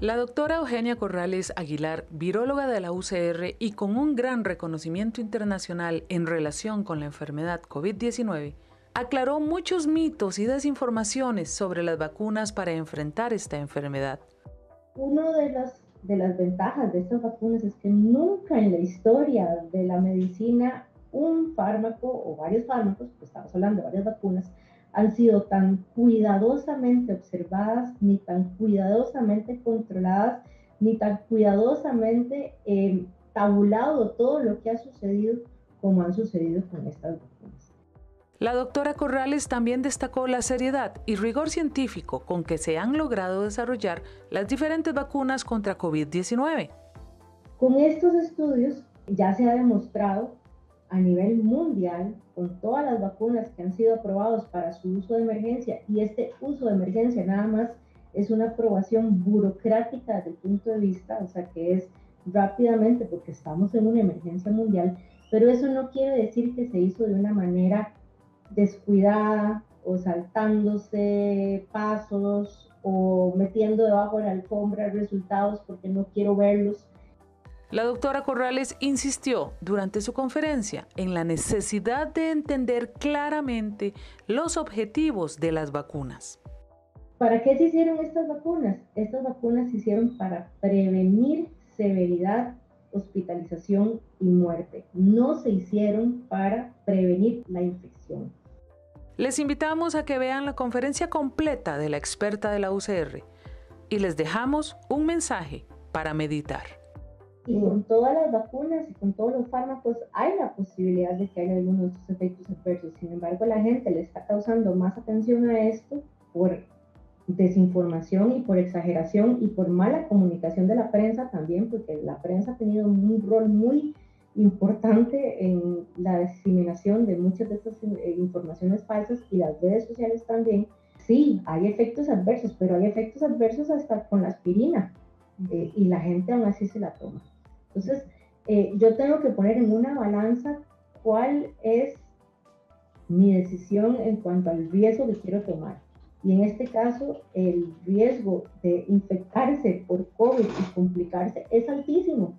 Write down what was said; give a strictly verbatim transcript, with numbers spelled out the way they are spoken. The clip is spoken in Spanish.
La doctora Eugenia Corrales Aguilar, viróloga de la U C R y con un gran reconocimiento internacional en relación con la enfermedad COVID diecinueve, aclaró muchos mitos y desinformaciones sobre las vacunas para enfrentar esta enfermedad. Una de las, de las ventajas de estas vacunas es que nunca en la historia de la medicina un fármaco o varios fármacos, pues estamos hablando de varias vacunas, han sido tan cuidadosamente observadas, ni tan cuidadosamente controladas, ni tan cuidadosamente eh, tabulado todo lo que ha sucedido como han sucedido con estas vacunas. La doctora Corrales también destacó la seriedad y rigor científico con que se han logrado desarrollar las diferentes vacunas contra COVID diecinueve. Con estos estudios ya se ha demostrado a nivel mundial, con todas las vacunas que han sido aprobadas para su uso de emergencia, y este uso de emergencia nada más es una aprobación burocrática desde el punto de vista, o sea que es rápidamente porque estamos en una emergencia mundial, pero eso no quiere decir que se hizo de una manera descuidada o saltándose pasos o metiendo debajo de la alfombra resultados porque no quiero verlos. La doctora Corrales insistió durante su conferencia en la necesidad de entender claramente los objetivos de las vacunas. ¿Para qué se hicieron estas vacunas? Estas vacunas se hicieron para prevenir severidad, hospitalización y muerte. No se hicieron para prevenir la infección. Les invitamos a que vean la conferencia completa de la experta de la U C R y les dejamos un mensaje para meditar. Y con todas las vacunas y con todos los fármacos hay la posibilidad de que haya algunos efectos adversos. Sin embargo, la gente le está causando más atención a esto por desinformación y por exageración y por mala comunicación de la prensa también, porque la prensa ha tenido un rol muy importante en la diseminación de muchas de estas informaciones falsas y las redes sociales también. Sí, hay efectos adversos, pero hay efectos adversos hasta con la aspirina eh, y la gente aún así se la toma. Entonces, eh, yo tengo que poner en una balanza cuál es mi decisión en cuanto al riesgo que quiero tomar. Y en este caso, el riesgo de infectarse por COVID y complicarse es altísimo.